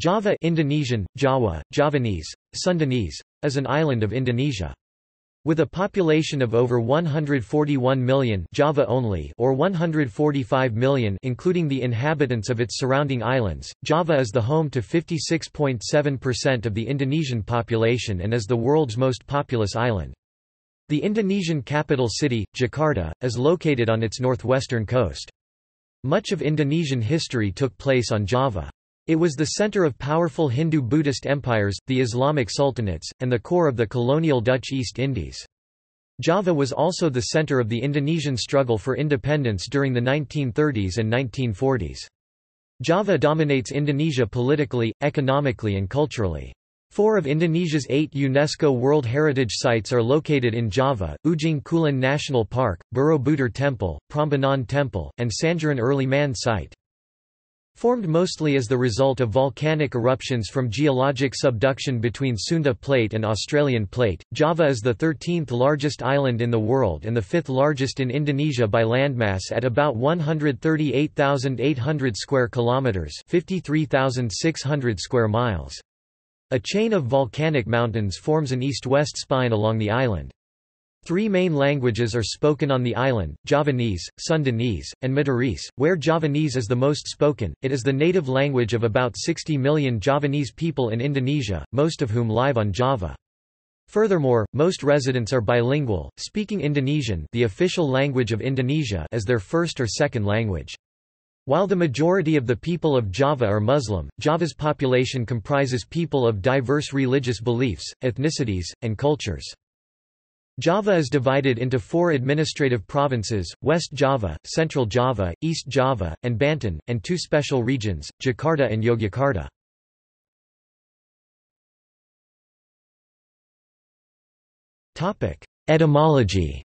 Java Indonesian, Jawa, Javanese, Sundanese, is an island of Indonesia. With a population of over 141 million Java only or 145 million including the inhabitants of its surrounding islands, Java is the home to 56.7% of the Indonesian population and is the world's most populous island. The Indonesian capital city, Jakarta, is located on its northwestern coast. Much of Indonesian history took place on Java. It was the center of powerful Hindu-Buddhist empires, the Islamic sultanates, and the core of the colonial Dutch East Indies. Java was also the center of the Indonesian struggle for independence during the 1930s and 1940s. Java dominates Indonesia politically, economically and culturally. Four of Indonesia's 8 UNESCO World Heritage Sites are located in Java: Ujung Kulon National Park, Borobudur Temple, Prambanan Temple, and Sangiran Early Man Site. Formed mostly as the result of volcanic eruptions from geologic subduction between Sunda Plate and Australian Plate, Java is the 13th largest island in the world and the 5th largest in Indonesia by landmass at about 138,800 square kilometers (53,600 square miles). A chain of volcanic mountains forms an east-west spine along the island. 3 main languages are spoken on the island, Javanese, Sundanese, and Mataris. Where Javanese is the most spoken, it is the native language of about 60 million Javanese people in Indonesia, most of whom live on Java. Furthermore, most residents are bilingual, speaking Indonesian, the official language of Indonesia, as their first or second language. While the majority of the people of Java are Muslim, Java's population comprises people of diverse religious beliefs, ethnicities, and cultures. Java is divided into 4 administrative provinces, West Java, Central Java, East Java, and Banten, and 2 special regions, Jakarta and Yogyakarta. Etymology.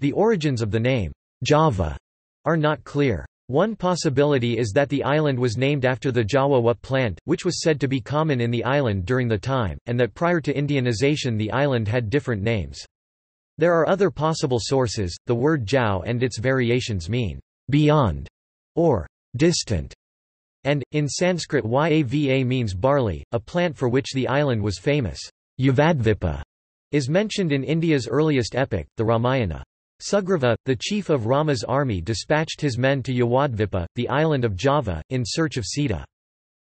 The origins of the name, Java, are not clear. One possibility is that the island was named after the Jawawa plant, which was said to be common in the island during the time, and that prior to Indianization the island had different names. There are other possible sources. The word Jau and its variations mean beyond or distant, and in Sanskrit yava means barley, a plant for which the island was famous. Yavadvipa is mentioned in India's earliest epic, the Ramayana. Sugriva, the chief of Rama's army, dispatched his men to Yavadvipa, the island of Java, in search of Sita.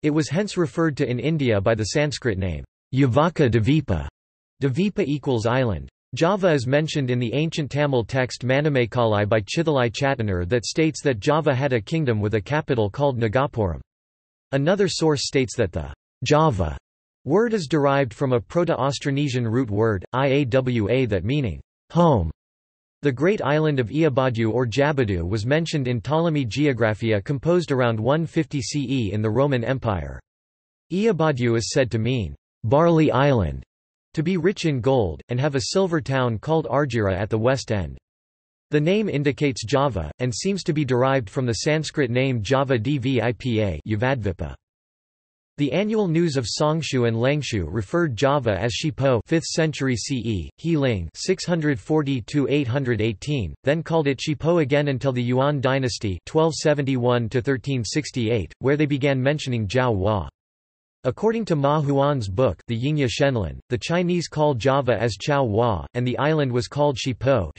It was hence referred to in India by the Sanskrit name, Yavaka Dvipa. Dvipa equals island. Java is mentioned in the ancient Tamil text Manamakalai by Chithalai Chattanur that states that Java had a kingdom with a capital called Nagapuram. Another source states that the Java word is derived from a Proto-Austronesian root word, iawa, that meaning home. The great island of Iabadu or Jabadu was mentioned in Ptolemy's Geographia composed around 150 CE in the Roman Empire. Iabadu is said to mean, barley island, to be rich in gold, and have a silver town called Argira at the west end. The name indicates Java, and seems to be derived from the Sanskrit name Java Dvipa, Yavadvipa. The annual news of Songshu and Lengshu referred Java as Shipo 5th century CE, He Ling 640–818, then called it Shipo again until the Yuan dynasty 1271–1368, where they began mentioning Jiao Hua. According to Ma Huan's book, The Yingya Shenlan, the Chinese call Java as Chao Hua, and the island was called Shipo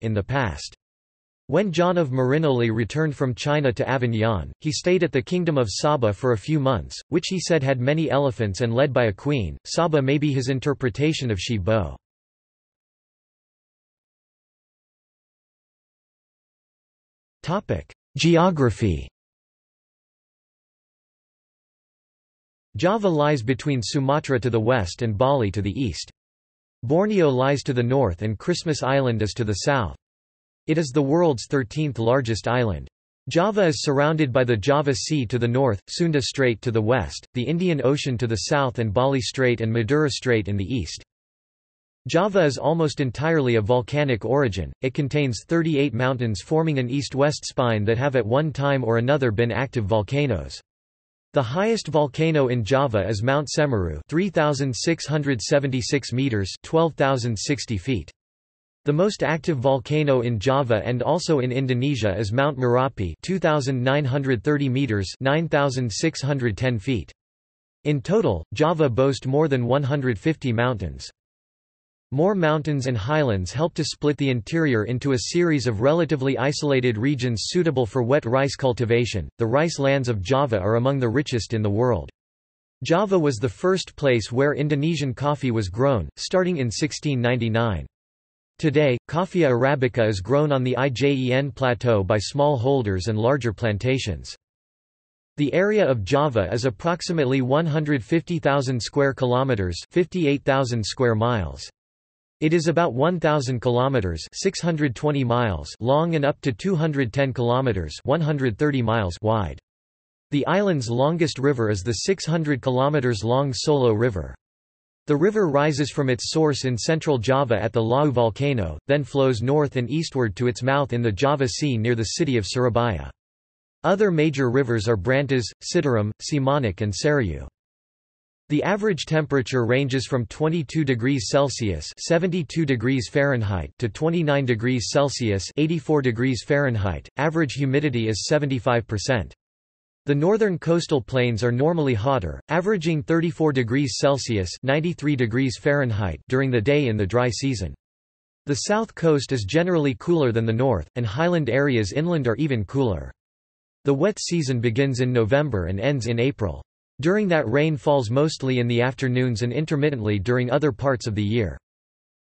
in the past. When John of Marinoli returned from China to Avignon, he stayed at the kingdom of Saba for a few months, which he said had many elephants and led by a queen. Saba may be his interpretation of Shibo. Geography. Java lies between Sumatra to the west and Bali to the east. Borneo lies to the north and Christmas Island is to the south. It is the world's 13th largest island. Java is surrounded by the Java Sea to the north, Sunda Strait to the west, the Indian Ocean to the south and Bali Strait and Madura Strait in the east. Java is almost entirely of volcanic origin. It contains 38 mountains forming an east-west spine that have at one time or another been active volcanoes. The highest volcano in Java is Mount Semeru, 3,676 meters (12,060 feet). The most active volcano in Java and also in Indonesia is Mount Merapi, 2,930 meters (9,610 feet). In total, Java boasts more than 150 mountains. More mountains and highlands help to split the interior into a series of relatively isolated regions suitable for wet rice cultivation. The rice lands of Java are among the richest in the world. Java was the first place where Indonesian coffee was grown, starting in 1699. Today, Coffea arabica is grown on the Ijen plateau by small holders and larger plantations. The area of Java is approximately 150,000 square kilometers, 58,000 square miles. It is about 1,000 kilometers, 620 miles long and up to 210 kilometers, 130 miles wide. The island's longest river is the 600 kilometers long Solo River. The river rises from its source in central Java at the Lawu volcano, then flows north and eastward to its mouth in the Java Sea near the city of Surabaya. Other major rivers are Brantas, Citarum, Cimanuk and Serayu. The average temperature ranges from 22 degrees Celsius (72 degrees Fahrenheit) to 29 degrees Celsius (84 degrees Fahrenheit). Average humidity is 75%. The northern coastal plains are normally hotter, averaging 34 degrees Celsius (93 degrees Fahrenheit) during the day in the dry season. The south coast is generally cooler than the north, and highland areas inland are even cooler. The wet season begins in November and ends in April. During that, rain falls mostly in the afternoons and intermittently during other parts of the year.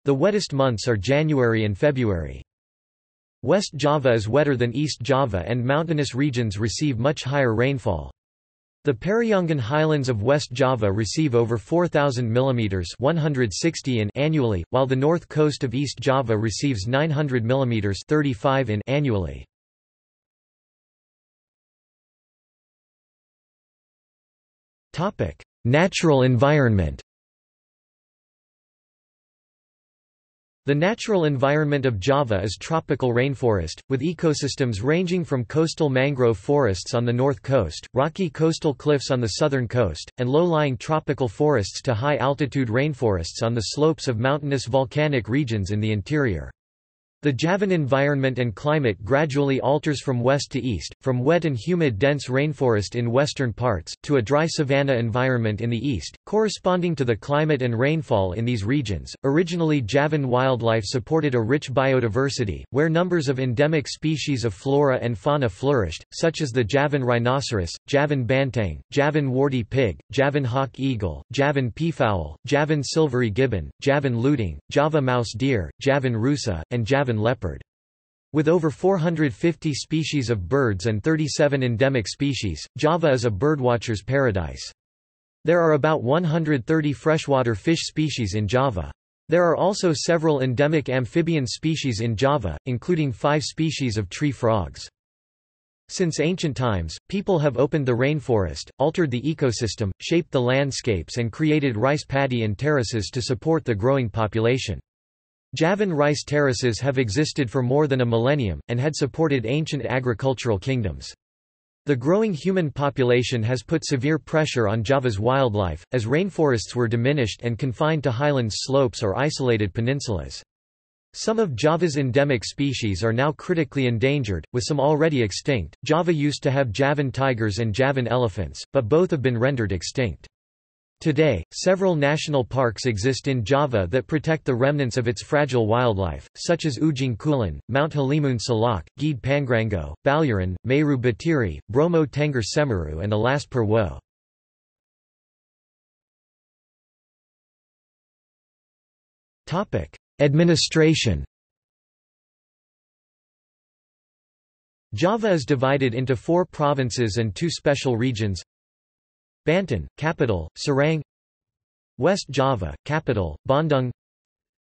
The wettest months are January and February. West Java is wetter than East Java and mountainous regions receive much higher rainfall. The Periangan Highlands of West Java receive over 4,000 mm 160 in annually, while the north coast of East Java receives 900 mm 35 in annually. Natural environment. The natural environment of Java is tropical rainforest, with ecosystems ranging from coastal mangrove forests on the north coast, rocky coastal cliffs on the southern coast, and low-lying tropical forests to high-altitude rainforests on the slopes of mountainous volcanic regions in the interior. The Javan environment and climate gradually alters from west to east, from wet and humid dense rainforest in western parts, to a dry savanna environment in the east, corresponding to the climate and rainfall in these regions. Originally, Javan wildlife supported a rich biodiversity, where numbers of endemic species of flora and fauna flourished, such as the Javan rhinoceros, Javan bantang, Javan warty pig, Javan hawk eagle, Javan peafowl, Javan silvery gibbon, Javan luting, Java mouse deer, Javan rusa, and Javan leopard. With over 450 species of birds and 37 endemic species, Java is a birdwatcher's paradise. There are about 130 freshwater fish species in Java. There are also several endemic amphibian species in Java, including 5 species of tree frogs. Since ancient times, people have opened the rainforest, altered the ecosystem, shaped the landscapes and created rice paddy and terraces to support the growing population. Javan rice terraces have existed for more than a millennium, and had supported ancient agricultural kingdoms. The growing human population has put severe pressure on Java's wildlife, as rainforests were diminished and confined to highlands, slopes or isolated peninsulas. Some of Java's endemic species are now critically endangered, with some already extinct. Java used to have Javan tigers and Javan elephants, but both have been rendered extinct. Today, several national parks exist in Java that protect the remnants of its fragile wildlife, such as Ujung Kulon, Mount Halimun Salak, Gede Pangrango, Baluran, Meru Batiri, Bromo Tengger Semeru and Alas Perwo. Administration. Java is divided into 4 provinces and 2 special regions: Banten, capital, Serang; West Java, capital, Bandung;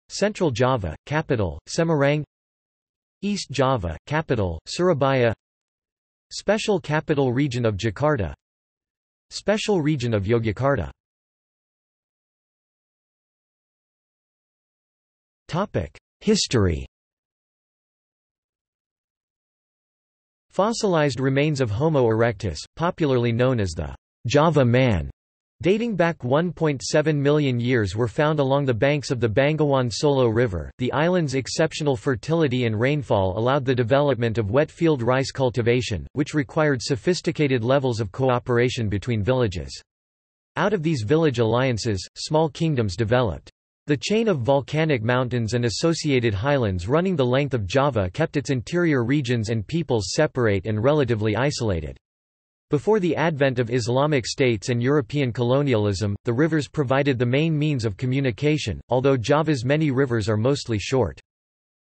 Central Java, capital, Semarang; East Java, capital, Surabaya; Special Capital Region of Jakarta; Special Region of Yogyakarta. History. Fossilized remains of Homo erectus, popularly known as the Java man, dating back 1.7 million years were found along the banks of the Bangawan Solo River. The island's exceptional fertility and rainfall allowed the development of wet field rice cultivation, which required sophisticated levels of cooperation between villages. Out of these village alliances, small kingdoms developed. The chain of volcanic mountains and associated highlands running the length of Java kept its interior regions and peoples separate and relatively isolated. Before the advent of Islamic states and European colonialism, the rivers provided the main means of communication, although Java's many rivers are mostly short.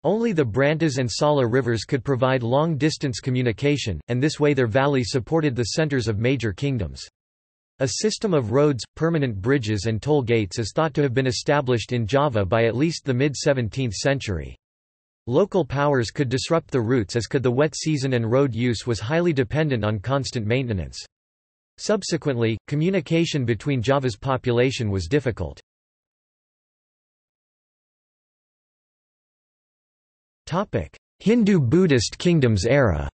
Only the Brantas and Sala rivers could provide long-distance communication, and this way their valleys supported the centers of major kingdoms. A system of roads, permanent bridges and toll gates is thought to have been established in Java by at least the mid-17th century. Local powers could disrupt the routes as could the wet season, and road use was highly dependent on constant maintenance. Subsequently, communication between Java's population was difficult. Hindu-Buddhist kingdoms era.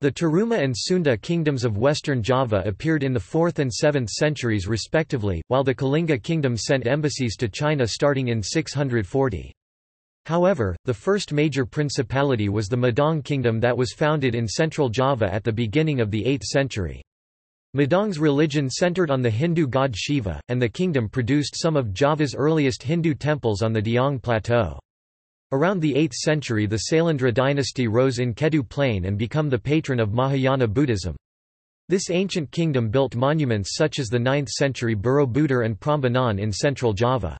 The Taruma and Sunda kingdoms of western Java appeared in the 4th and 7th centuries respectively, while the Kalinga kingdom sent embassies to China starting in 640. However, the first major principality was the Madang kingdom that was founded in central Java at the beginning of the 8th century. Madang's religion centered on the Hindu god Shiva, and the kingdom produced some of Java's earliest Hindu temples on the Diang Plateau. Around the 8th century the Sailendra dynasty rose in Kedu Plain and became the patron of Mahayana Buddhism. This ancient kingdom built monuments such as the 9th century Borobudur and Prambanan in central Java.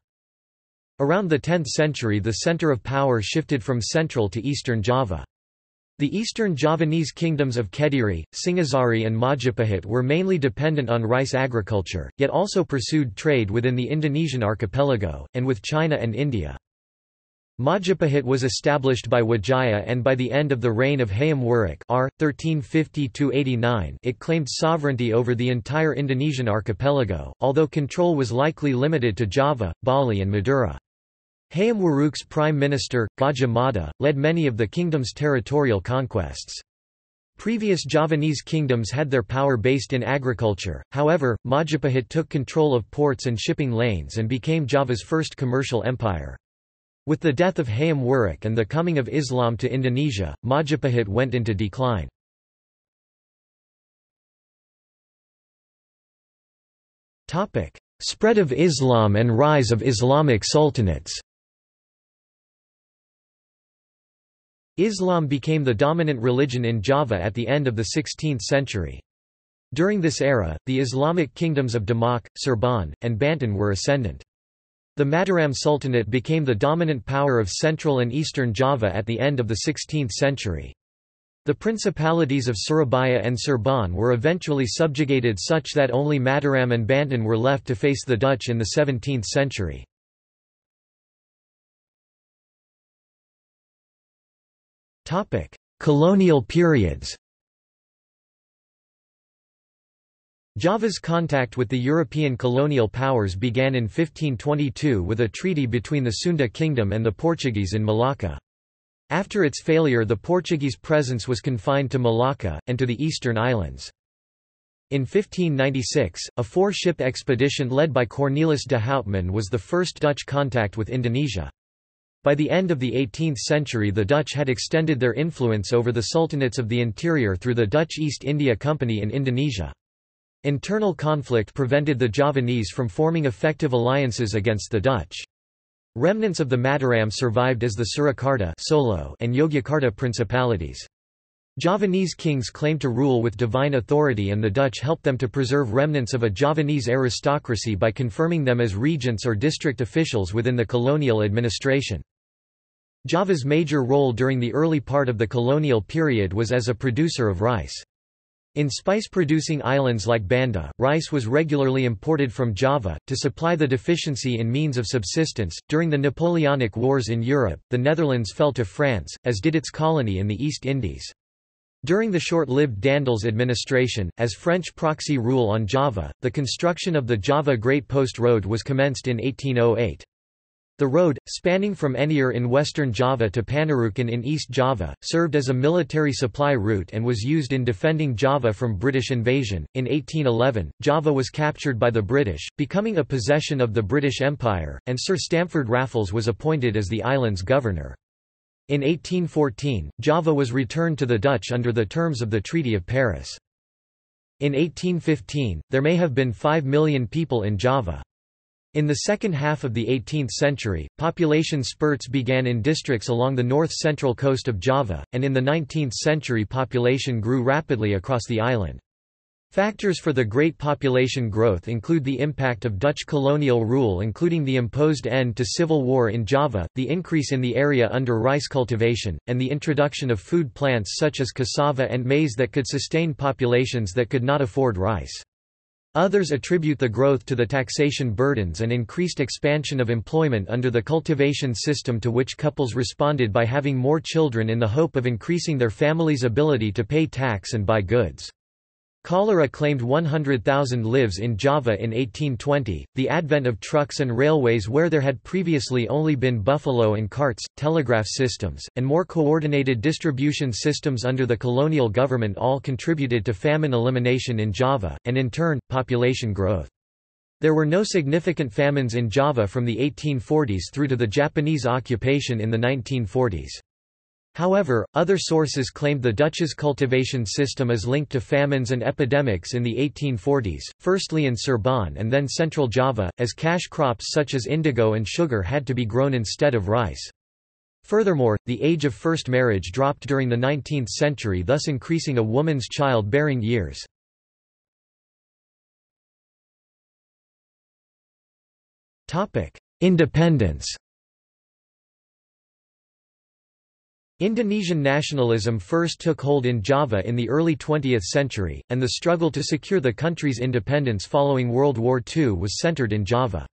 Around the 10th century the center of power shifted from central to eastern Java. The eastern Javanese kingdoms of Kediri, Singhasari and Majapahit were mainly dependent on rice agriculture, yet also pursued trade within the Indonesian archipelago, and with China and India. Majapahit was established by Wijaya, and by the end of the reign of Hayam Wuruk (r. 1350–89), it claimed sovereignty over the entire Indonesian archipelago, although control was likely limited to Java, Bali and Madura. Hayam Wuruk's prime minister, Gajah Mada, led many of the kingdom's territorial conquests. Previous Javanese kingdoms had their power based in agriculture, however, Majapahit took control of ports and shipping lanes and became Java's first commercial empire. With the death of Hayam Wuruk and the coming of Islam to Indonesia, Majapahit went into decline. Spread of Islam and rise of Islamic sultanates. Islam became the dominant religion in Java at the end of the 16th century. During this era, the Islamic kingdoms of Demak, Serban, and Banten were ascendant. The Mataram Sultanate became the dominant power of central and eastern Java at the end of the 16th century. The principalities of Surabaya and Serban were eventually subjugated such that only Mataram and Banten were left to face the Dutch in the 17th century. Colonial periods. Java's contact with the European colonial powers began in 1522 with a treaty between the Sunda Kingdom and the Portuguese in Malacca. After its failure, the Portuguese presence was confined to Malacca, and to the eastern islands. In 1596, a four-ship expedition led by Cornelis de Houtman was the first Dutch contact with Indonesia. By the end of the 18th century the Dutch had extended their influence over the sultanates of the interior through the Dutch East India Company in Indonesia. Internal conflict prevented the Javanese from forming effective alliances against the Dutch. Remnants of the Mataram survived as the Surakarta and Yogyakarta principalities. Javanese kings claimed to rule with divine authority, and the Dutch helped them to preserve remnants of a Javanese aristocracy by confirming them as regents or district officials within the colonial administration. Java's major role during the early part of the colonial period was as a producer of rice. In spice-producing islands like Banda, rice was regularly imported from Java to supply the deficiency in means of subsistence. During the Napoleonic Wars in Europe, the Netherlands fell to France, as did its colony in the East Indies. During the short-lived Daendels administration, as French proxy rule on Java, the construction of the Java Great Post Road was commenced in 1808. The road, spanning from Enier in western Java to Panarukan in East Java, served as a military supply route and was used in defending Java from British invasion. In 1811, Java was captured by the British, becoming a possession of the British Empire, and Sir Stamford Raffles was appointed as the island's governor. In 1814, Java was returned to the Dutch under the terms of the Treaty of Paris. In 1815, there may have been 5 million people in Java. In the second half of the 18th century, population spurts began in districts along the north-central coast of Java, and in the 19th century population grew rapidly across the island. Factors for the great population growth include the impact of Dutch colonial rule, including the imposed end to civil war in Java, the increase in the area under rice cultivation, and the introduction of food plants such as cassava and maize that could sustain populations that could not afford rice. Others attribute the growth to the taxation burdens and increased expansion of employment under the cultivation system, to which couples responded by having more children in the hope of increasing their family's ability to pay tax and buy goods. Cholera claimed 100,000 lives in Java in 1820. The advent of trucks and railways, where there had previously only been buffalo and carts, telegraph systems, and more coordinated distribution systems under the colonial government all contributed to famine elimination in Java, and in turn, population growth. There were no significant famines in Java from the 1840s through to the Japanese occupation in the 1940s. However, other sources claimed the Dutch's cultivation system is linked to famines and epidemics in the 1840s, firstly in Serban and then central Java, as cash crops such as indigo and sugar had to be grown instead of rice. Furthermore, the age of first marriage dropped during the 19th century, thus increasing a woman's child-bearing years. Independence. Indonesian nationalism first took hold in Java in the early 20th century, and the struggle to secure the country's independence following World War II was centered in Java.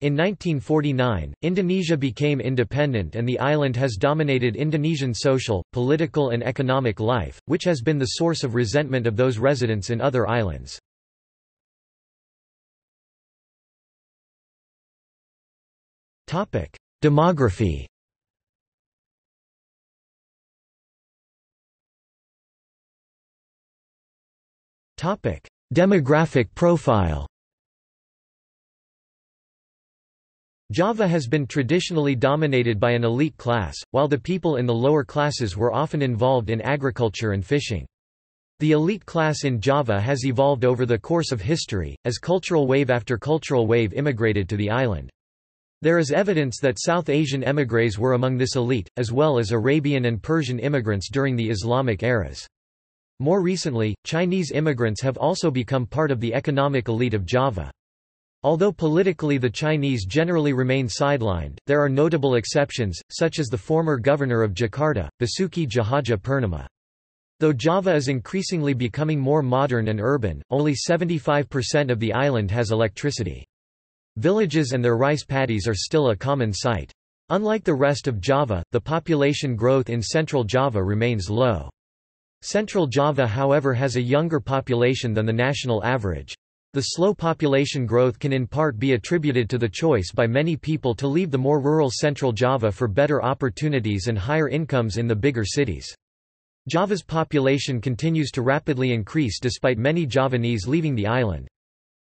In 1949, Indonesia became independent, and the island has dominated Indonesian social, political and economic life, which has been the source of resentment of those residents in other islands. Demography. Demographic profile. Java has been traditionally dominated by an elite class, while the people in the lower classes were often involved in agriculture and fishing. The elite class in Java has evolved over the course of history, as cultural wave after cultural wave immigrated to the island. There is evidence that South Asian émigrés were among this elite, as well as Arabian and Persian immigrants during the Islamic eras. More recently, Chinese immigrants have also become part of the economic elite of Java. Although politically the Chinese generally remain sidelined, there are notable exceptions, such as the former governor of Jakarta, Basuki Jahaja Purnama. Though Java is increasingly becoming more modern and urban, only 75% of the island has electricity. Villages and their rice paddies are still a common sight. Unlike the rest of Java, the population growth in central Java remains low. Central Java, however, has a younger population than the national average. The slow population growth can in part be attributed to the choice by many people to leave the more rural central Java for better opportunities and higher incomes in the bigger cities. Java's population continues to rapidly increase despite many Javanese leaving the island.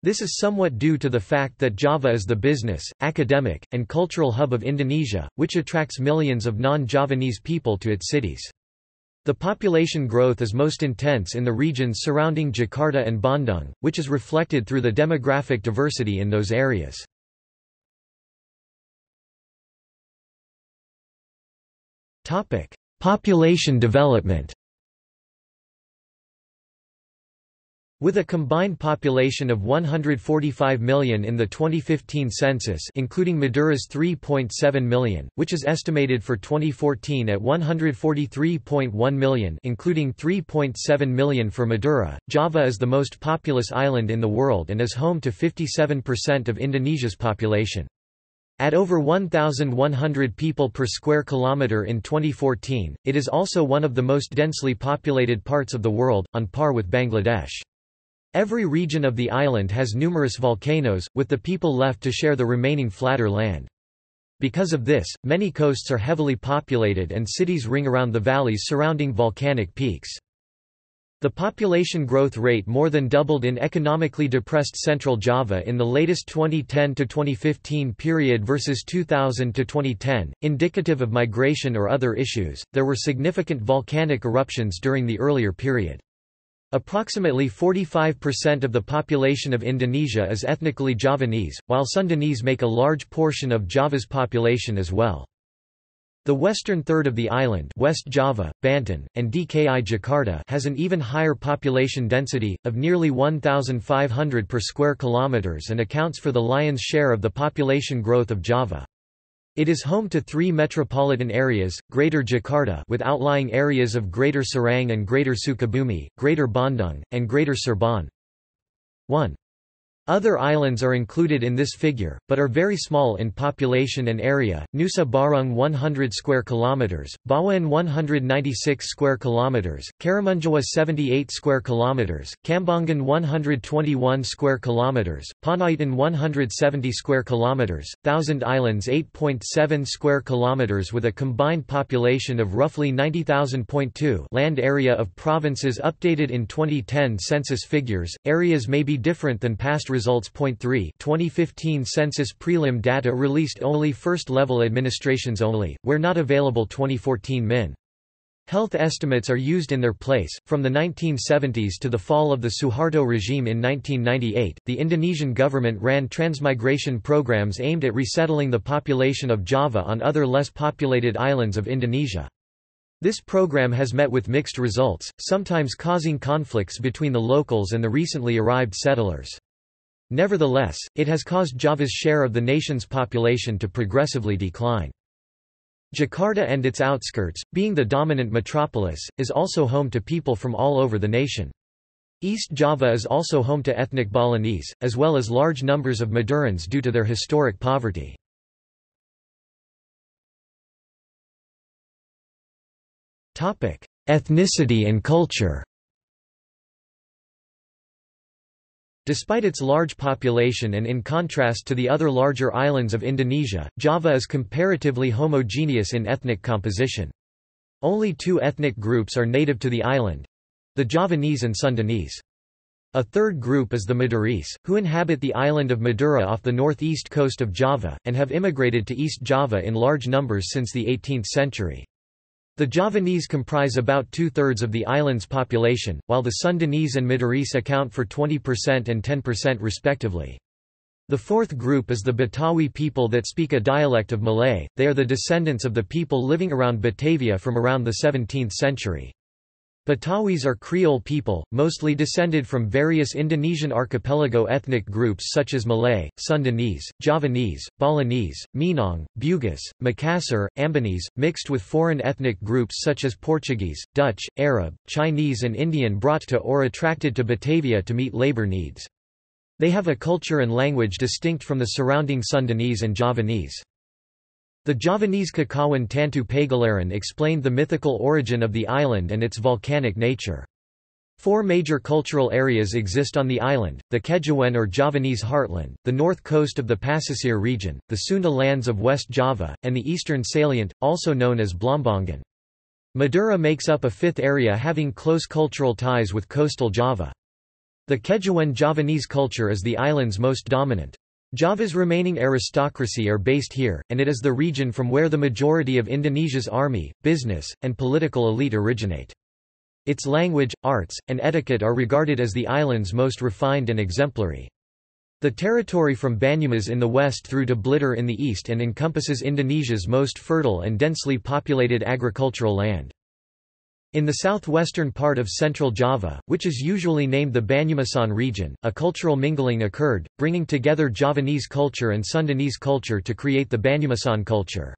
This is somewhat due to the fact that Java is the business, academic, and cultural hub of Indonesia, which attracts millions of non-Javanese people to its cities. The population growth is most intense in the regions surrounding Jakarta and Bandung, which is reflected through the demographic diversity in those areas. Topic: Population development. With a combined population of 145 million in the 2015 census, including Madura's 3.7 million, which is estimated for 2014 at 143.1 million, including 3.7 million for Madura, Java is the most populous island in the world and is home to 57% of Indonesia's population. At over 1,100 people per square kilometer in 2014, it is also one of the most densely populated parts of the world, on par with Bangladesh. Every region of the island has numerous volcanoes, with the people left to share the remaining flatter land. Because of this, many coasts are heavily populated and cities ring around the valleys surrounding volcanic peaks. The population growth rate more than doubled in economically depressed Central Java in the latest 2010-2015 period versus 2000-2010, indicative of migration or other issues. There were significant volcanic eruptions during the earlier period. Approximately 45% of the population of Indonesia is ethnically Javanese, while Sundanese make a large portion of Java's population as well. The western third of the island, West Java, Banten, and Dki Jakarta, has an even higher population density of nearly 1,500 per square kilometers and accounts for the lion's share of the population growth of Java. It is home to three metropolitan areas: Greater Jakarta, with outlying areas of Greater Serang and Greater Sukabumi, Greater Bandung, and Greater Serban. 1. Other islands are included in this figure, but are very small in population and area. Nusa Barung 100 square kilometers, Bawean 196 square kilometers, Karamunjawa 78 square kilometers, Kambangan 121 square kilometers, Panaitan 170 square kilometers. Thousand Islands 8.7 square kilometers with a combined population of roughly 90,000.2. Land area of provinces updated in 2010 census figures. Areas may be different than past results. 3 2015 census prelim data released only first level administrations only, where not available 2014 min. Health estimates are used in their place. From the 1970s to the fall of the Suharto regime in 1998, the Indonesian government ran transmigration programs aimed at resettling the population of Java on other less populated islands of Indonesia. This program has met with mixed results, sometimes causing conflicts between the locals and the recently arrived settlers. Nevertheless, it has caused Java's share of the nation's population to progressively decline. Jakarta and its outskirts, being the dominant metropolis, is also home to people from all over the nation. East Java is also home to ethnic Balinese, as well as large numbers of Madurans due to their historic poverty. Ethnicity and culture. Despite its large population and in contrast to the other larger islands of Indonesia, Java is comparatively homogeneous in ethnic composition. Only two ethnic groups are native to the island—the Javanese and Sundanese. A third group is the Madurese, who inhabit the island of Madura off the northeast coast of Java, and have immigrated to East Java in large numbers since the 18th century. The Javanese comprise about two-thirds of the island's population, while the Sundanese and Madurese account for 20% and 10% respectively. The fourth group is the Betawi people that speak a dialect of Malay. They are the descendants of the people living around Batavia from around the 17th century. Batawis are Creole people, mostly descended from various Indonesian archipelago ethnic groups such as Malay, Sundanese, Javanese, Balinese, Minang, Bugis, Makassar, Ambonese, mixed with foreign ethnic groups such as Portuguese, Dutch, Arab, Chinese and Indian brought to or attracted to Batavia to meet labor needs. They have a culture and language distinct from the surrounding Sundanese and Javanese. The Javanese Kekawan Tantu Pagelaran explained the mythical origin of the island and its volcanic nature. Four major cultural areas exist on the island: the Kedjowen or Javanese heartland, the north coast of the Pasisir region, the Sunda lands of West Java, and the eastern salient, also known as Blambangan. Madura makes up a fifth area having close cultural ties with coastal Java. The Kedjowen Javanese culture is the island's most dominant. Java's remaining aristocracy are based here, and it is the region from where the majority of Indonesia's army, business, and political elite originate. Its language, arts, and etiquette are regarded as the island's most refined and exemplary. The territory from Banyumas in the west through to Blitar in the east and encompasses Indonesia's most fertile and densely populated agricultural land. In the southwestern part of Central Java, which is usually named the Banyumasan region, a cultural mingling occurred, bringing together Javanese culture and Sundanese culture to create the Banyumasan culture.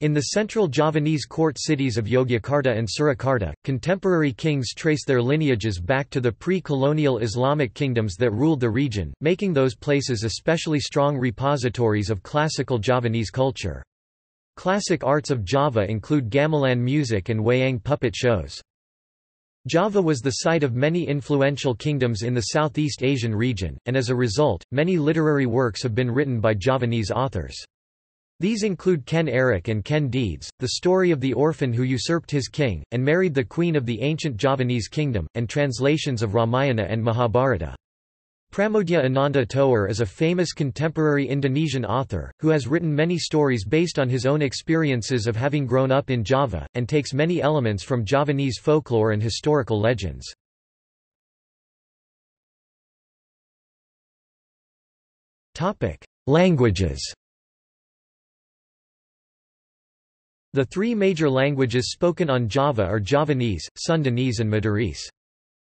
In the central Javanese court cities of Yogyakarta and Surakarta, contemporary kings trace their lineages back to the pre-colonial Islamic kingdoms that ruled the region, making those places especially strong repositories of classical Javanese culture. Classic arts of Java include gamelan music and wayang puppet shows. Java was the site of many influential kingdoms in the Southeast Asian region, and as a result, many literary works have been written by Javanese authors. These include Ken Eric and Ken Deeds, the story of the orphan who usurped his king, and married the queen of the ancient Javanese kingdom, and translations of Ramayana and Mahabharata. Pramodya Ananta Toer is a famous contemporary Indonesian author, who has written many stories based on his own experiences of having grown up in Java, and takes many elements from Javanese folklore and historical legends. Languages. The three major languages spoken on Java are Javanese, Sundanese and Madurese.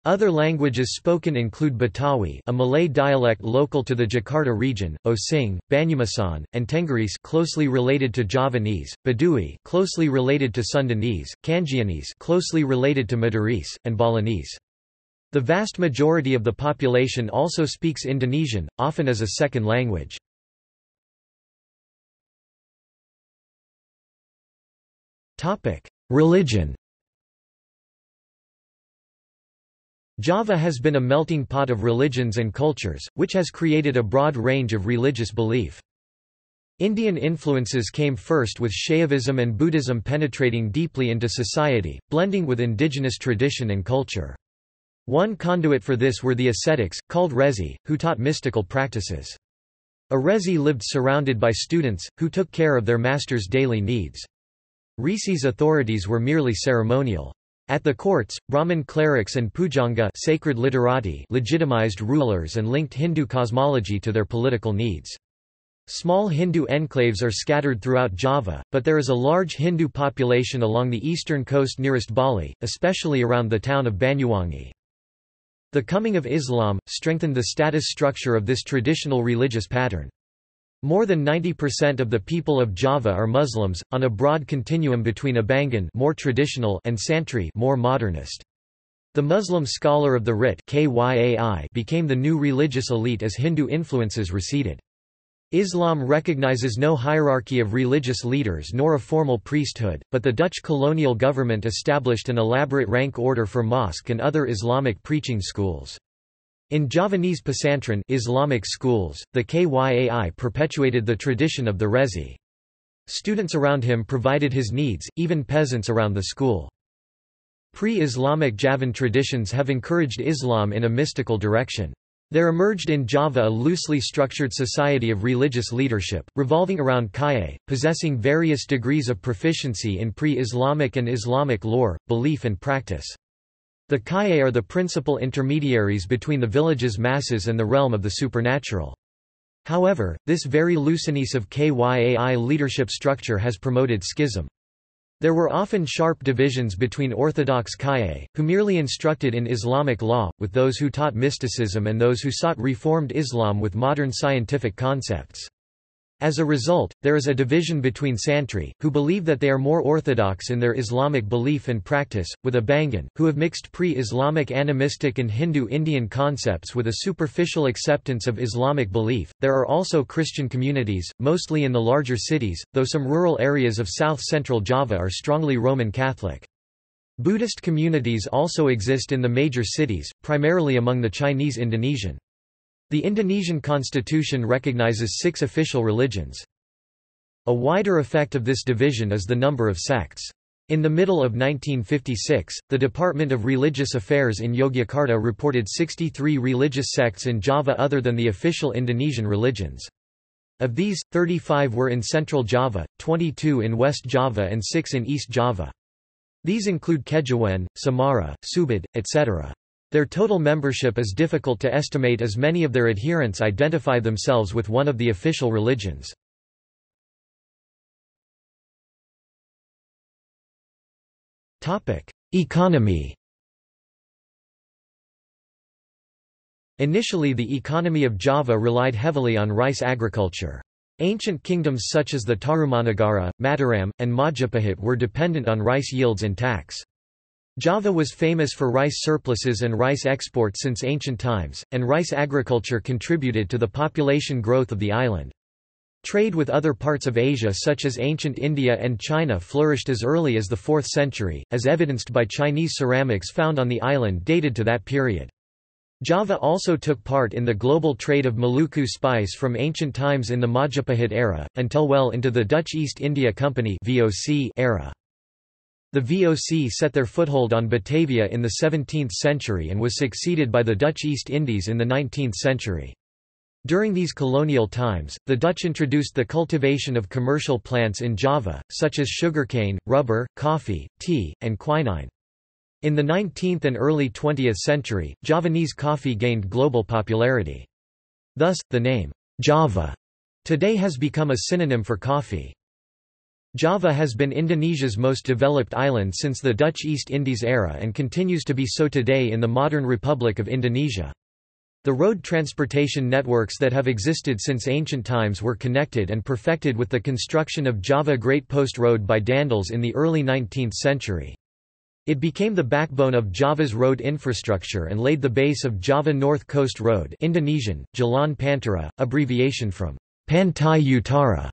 Other languages spoken include Betawi, a Malay dialect local to the Jakarta region, Osing, Banyumasan, and Tenggerese, closely related to Javanese, Baduy, closely related to Sundanese, Kanjianese, closely related to Madurese, and Balinese. The vast majority of the population also speaks Indonesian, often as a second language. Religion. Java has been a melting pot of religions and cultures, which has created a broad range of religious belief. Indian influences came first with Shaivism and Buddhism penetrating deeply into society, blending with indigenous tradition and culture. One conduit for this were the ascetics, called Rezi, who taught mystical practices. A Rezi lived surrounded by students, who took care of their master's daily needs. Rishis' authorities were merely ceremonial. At the courts, Brahmin clerics and Pujangga sacred literati legitimized rulers and linked Hindu cosmology to their political needs. Small Hindu enclaves are scattered throughout Java, but there is a large Hindu population along the eastern coast nearest Bali, especially around the town of Banyuwangi. The coming of Islam strengthened the status structure of this traditional religious pattern. More than 90% of the people of Java are Muslims, on a broad continuum between Abangan, more traditional, and Santri, more modernist. The Muslim scholar of the writ Kyai became the new religious elite as Hindu influences receded. Islam recognizes no hierarchy of religious leaders nor a formal priesthood, but the Dutch colonial government established an elaborate rank order for mosque and other Islamic preaching schools. In Javanese Pesantren Islamic schools, the Kyai perpetuated the tradition of the Rezi. Students around him provided his needs, even peasants around the school. Pre-Islamic Javan traditions have encouraged Islam in a mystical direction. There emerged in Java a loosely structured society of religious leadership, revolving around Kyai, possessing various degrees of proficiency in pre-Islamic and Islamic lore, belief and practice. The Kyai are the principal intermediaries between the village's masses and the realm of the supernatural. However, this very looseness of Kyai leadership structure has promoted schism. There were often sharp divisions between Orthodox Kyai, who merely instructed in Islamic law, with those who taught mysticism and those who sought reformed Islam with modern scientific concepts. As a result, there is a division between Santri, who believe that they are more orthodox in their Islamic belief and practice, with Abangan, who have mixed pre-Islamic animistic and Hindu-Indian concepts with a superficial acceptance of Islamic belief. There are also Christian communities, mostly in the larger cities, though some rural areas of south-central Java are strongly Roman Catholic. Buddhist communities also exist in the major cities, primarily among the Chinese Indonesian. The Indonesian constitution recognizes 6 official religions. A wider effect of this division is the number of sects. In the middle of 1956, the Department of Religious Affairs in Yogyakarta reported 63 religious sects in Java other than the official Indonesian religions. Of these, 35 were in Central Java, 22 in West Java and 6 in East Java. These include Kedjowen, Samara, Subud, etc. Their total membership is difficult to estimate as many of their adherents identify themselves with one of the official religions. Economy. Initially the economy of Java relied heavily on rice agriculture. Ancient kingdoms such as the Tarumanagara, Mataram, and Majapahit were dependent on rice yields and tax. Java was famous for rice surpluses and rice export since ancient times, and rice agriculture contributed to the population growth of the island. Trade with other parts of Asia such as ancient India and China flourished as early as the 4th century, as evidenced by Chinese ceramics found on the island dated to that period. Java also took part in the global trade of Maluku spice from ancient times in the Majapahit era, until well into the Dutch East India Company era. The VOC set their foothold on Batavia in the 17th century and was succeeded by the Dutch East Indies in the 19th century. During these colonial times, the Dutch introduced the cultivation of commercial plants in Java, such as sugarcane, rubber, coffee, tea, and quinine. In the 19th and early 20th century, Javanese coffee gained global popularity. Thus, the name, Java, today has become a synonym for coffee. Java has been Indonesia's most developed island since the Dutch East Indies era and continues to be so today in the modern Republic of Indonesia. The road transportation networks that have existed since ancient times were connected and perfected with the construction of Java Great Post Road by Daendels in the early 19th century. It became the backbone of Java's road infrastructure and laid the base of Java North Coast Road, Indonesian, Jalan Pantara, abbreviation from Pantai Utara.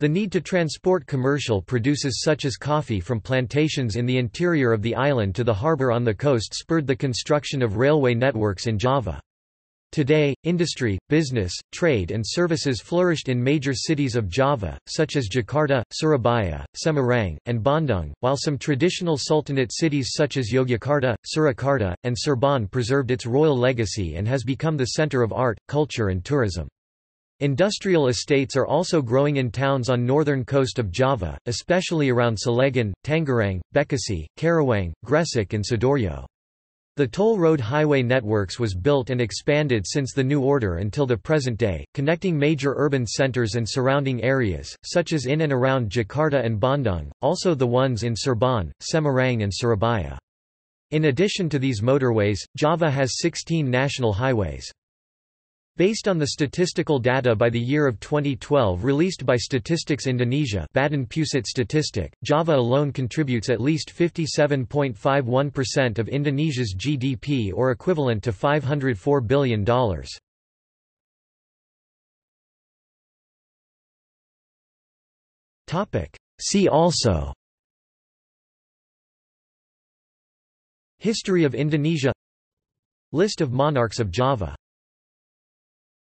The need to transport commercial produces such as coffee from plantations in the interior of the island to the harbour on the coast spurred the construction of railway networks in Java. Today, industry, business, trade and services flourished in major cities of Java, such as Jakarta, Surabaya, Semarang, and Bandung, while some traditional sultanate cities such as Yogyakarta, Surakarta, and Serban preserved its royal legacy and has become the center of art, culture and tourism. Industrial estates are also growing in towns on northern coast of Java, especially around Selegan, Tangerang, Bekasi, Karawang, Gresik and Sidoarjo. The toll road highway networks was built and expanded since the New Order until the present day, connecting major urban centers and surrounding areas, such as in and around Jakarta and Bandung, also the ones in Serban, Semarang and Surabaya. In addition to these motorways, Java has 16 national highways. Based on the statistical data by the year of 2012 released by Statistics Indonesia Badan-Pusat Statistik, Java alone contributes at least 57.51% of Indonesia's GDP or equivalent to $504 billion. See also: History of Indonesia, List of monarchs of Java.